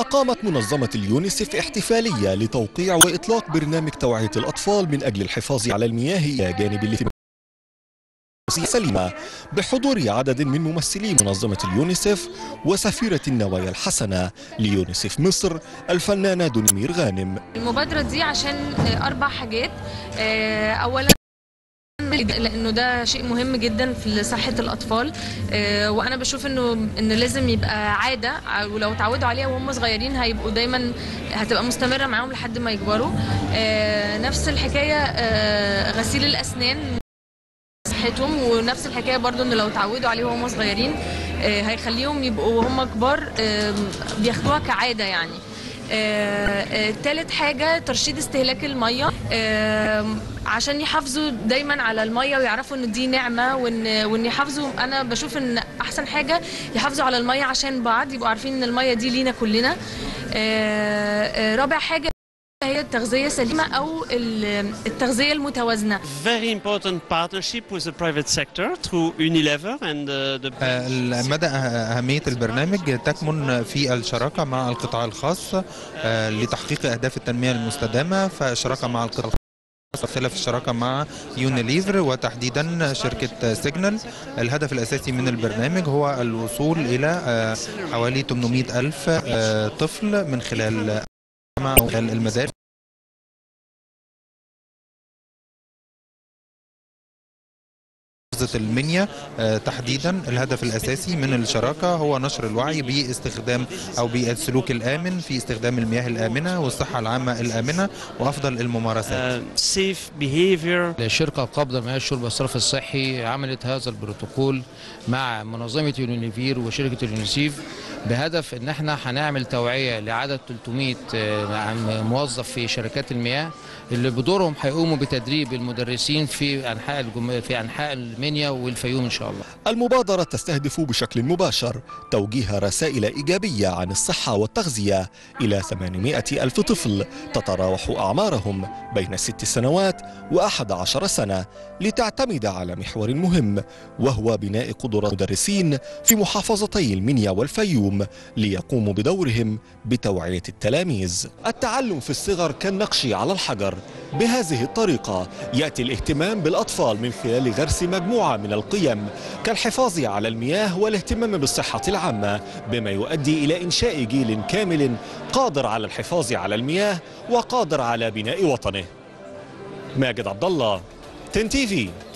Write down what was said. أقامت منظمة اليونيسيف احتفالية لتوقيع وإطلاق برنامج توعية الأطفال من أجل الحفاظ على المياه إلى جانب الاثمنة سليمة، بحضور عدد من ممثلي منظمة اليونيسيف وسفيرة النوايا الحسنة ليونيسيف مصر الفنانة دنيا سمير غانم. المبادرة دي عشان 4 حاجات. أولا لأنه ده شيء مهم جدا في صحة الأطفال، وأنا بشوف إنه لازم يبقى عادة، ولو اتعودوا عليها وهم صغيرين هيبقوا دايما، هتبقى مستمرة معاهم لحد ما يكبروا. نفس الحكاية غسيل الأسنان صحتهم، ونفس الحكاية برضو إنه لو اتعودوا عليه وهم صغيرين هيخليهم يبقوا وهم كبار بياخدوها كعادة يعني. تالت حاجة ترشيد استهلاك المية، عشان يحافظوا دايما على المية ويعرفوا ان دي نعمة، وان يحافظوا. انا بشوف ان احسن حاجة يحافظوا على المية عشان بعض، يبقوا عارفين ان المية دي لينا كلنا. رابع حاجة هي التغذية السليمة أو التغذية المتوازنة. Very important partnership with the private sector through Unilever and the. مدى أهمية البرنامج تكمن في الشراكة مع القطاع الخاص لتحقيق أهداف التنمية المستدامة، فالشراكة مع القطاع الخاص تمثل في الشراكة مع يونيليفر وتحديدا شركة سيجنال. الهدف الأساسي من البرنامج هو الوصول إلى حوالي 800,000 طفل من خلال المدارس. المنيا تحديدا الهدف الأساسي من الشراكة هو نشر الوعي باستخدام أو بالسلوك الآمن في استخدام المياه الآمنة والصحة العامة الآمنة وأفضل الممارسات. الشركة القابضة على الشرب والصرف الصحي عملت هذا البروتوكول مع منظمة يونيليفر وشركة اليونيسيف بهدف إن احنا هنعمل توعية لعدد 300 موظف في شركات المياه، اللي بدورهم هيقوموا بتدريب المدرسين في أنحاء المنيا والفيوم إن شاء الله. المبادرة تستهدف بشكل مباشر توجيه رسائل إيجابية عن الصحة والتغذية إلى 800,000 طفل تتراوح أعمارهم بين 6 سنوات و11 سنة، لتعتمد على محور مهم وهو بناء قدرات مدرسين في محافظتي المنيا والفيوم ليقوموا بدورهم بتوعية التلاميذ. التعلم في الصغر كالنقش على الحجر، بهذه الطريقة يأتي الاهتمام بالأطفال من خلال غرس مجموعة من القيم كالحفاظ على المياه والاهتمام بالصحة العامة، بما يؤدي إلى إنشاء جيل كامل قادر على الحفاظ على المياه وقادر على بناء وطنه. ماجد عبد الله، تن تي في.